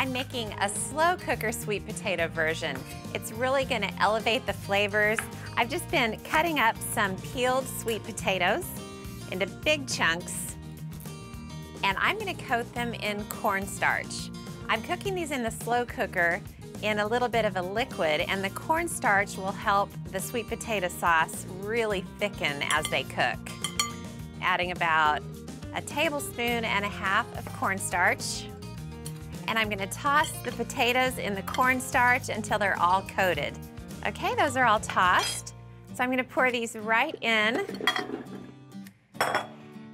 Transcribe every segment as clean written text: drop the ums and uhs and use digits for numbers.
I'm making a slow cooker sweet potato version. It's really going to elevate the flavors. I've just been cutting up some peeled sweet potatoes into big chunks, and I'm going to coat them in cornstarch. I'm cooking these in the slow cooker in a little bit of a liquid, and the cornstarch will help the sweet potato sauce really thicken as they cook. Adding about a tablespoon and a half of cornstarch. And I'm going to toss the potatoes in the cornstarch until they're all coated. Okay, those are all tossed. So I'm going to pour these right in.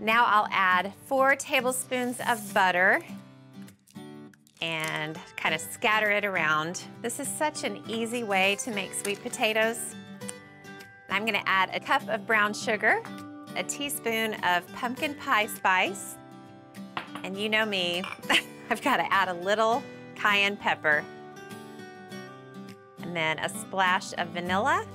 Now I'll add 4 tablespoons of butter and kind of scatter it around. This is such an easy way to make sweet potatoes. I'm going to add a cup of brown sugar, a teaspoon of pumpkin pie spice, and you know me, I've got to add a little cayenne pepper, and then a splash of vanilla,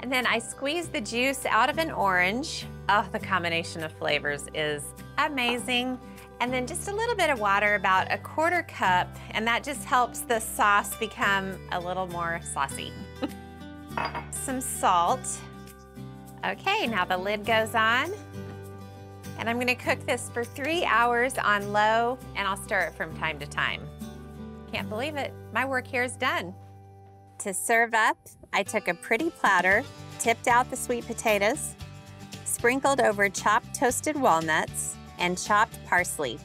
and then I squeeze the juice out of an orange. Oh, the combination of flavors is amazing. And then just a little bit of water, about a 1/4 cup, and that just helps the sauce become a little more saucy. Some salt. Okay, now the lid goes on, and I'm gonna cook this for 3 hours on low, and I'll stir it from time to time. Can't believe it, my work here is done. To serve up, I took a pretty platter, tipped out the sweet potatoes, sprinkled over chopped toasted walnuts and chopped parsley.